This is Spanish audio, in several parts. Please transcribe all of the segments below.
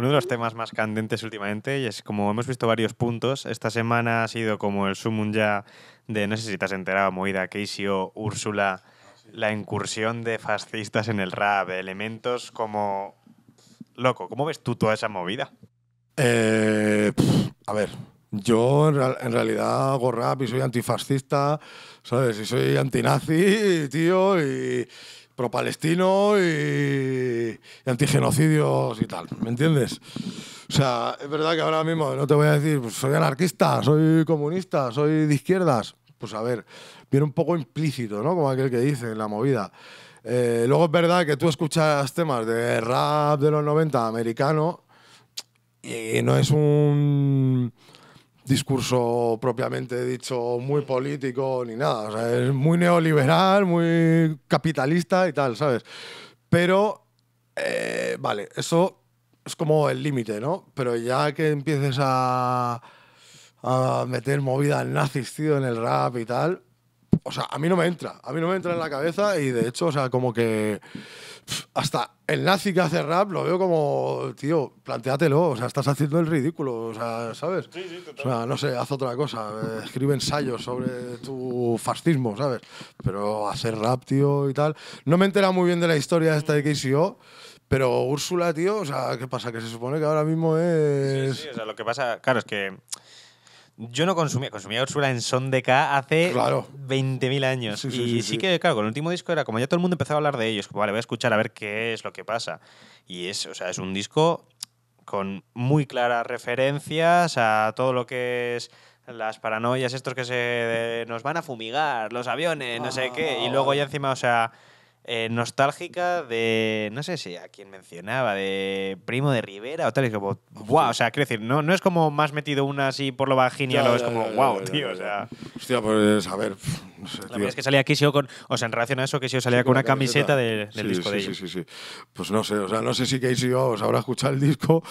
Uno de los temas más candentes últimamente, y es como hemos visto varios puntos, esta semana ha sido como el sumum ya de, no sé si te has enterado, movida Kaixo, Úrsula, la incursión de fascistas en el rap, elementos como... Loco, ¿cómo ves tú toda esa movida? A ver, yo en realidad hago rap y soy antifascista, ¿sabes? Y soy antinazi, tío, y... pro-palestino y antigenocidios y tal, ¿me entiendes? O sea, es verdad que ahora mismo no te voy a decir, pues, soy anarquista, soy comunista, soy de izquierdas. Pues a ver, viene un poco implícito, ¿no? Como aquel que dice en la movida. Luego es verdad que tú escuchas temas de rap de los 90 americano y no es un discurso propiamente dicho muy político ni nada, o sea, es muy neoliberal, muy capitalista y tal, ¿sabes? Pero, vale, eso es como el límite, ¿no? Pero ya que empieces a meter movidas nazis, tío, en el rap y tal, o sea, a mí no me entra en la cabeza y de hecho, o sea, como que hasta el nazi que hace rap lo veo como, tío, plantéatelo, o sea, estás haciendo el ridículo, o sea, ¿sabes? Sí, total. O sea, no sé, haz otra cosa, escribe ensayos sobre tu fascismo, ¿sabes? Pero hacer rap, tío, y tal. No me he enterado muy bien de la historia esta de Kaixo, pero Úrsula, tío, o sea, ¿qué pasa? Que se supone que ahora mismo es... Sí, o sea, lo que pasa, claro, es que... Yo no consumía Úrsula en Son de Kaixo hace 20.000 años. Sí, que, claro, con el último disco era como ya todo el mundo empezaba a hablar de ellos, como vale, voy a escuchar a ver qué es lo que pasa. Y es, o sea, es un disco con muy claras referencias a todo lo que es las paranoias, estos que nos van a fumigar, los aviones, no sé qué. Y luego ya encima, o sea, nostálgica de, no sé si a quién mencionaba, de Primo de Rivera o tal, y como, wow, o sea, quiero decir, no es como más metido una así por lo bajín y a lo es como, wow, tío, o sea. Hostia, pues a ver, no sé, la verdad es que salía Kaixo con, o sea, en relación a eso, Kaixo salía con una camiseta del disco de ellos. Sí. Pues no sé, o sea, no sé si Kaixo os habrá escuchado el disco,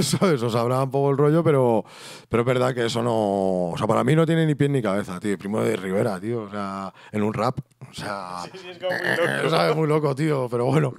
¿sabes? Os habrá un poco el rollo, pero es verdad que eso no, o sea, para mí no tiene ni pie ni cabeza, tío, Primo de Rivera, tío, o sea, en un rap, o sea… Sí, es como muy loco. Muy loco, tío, pero bueno.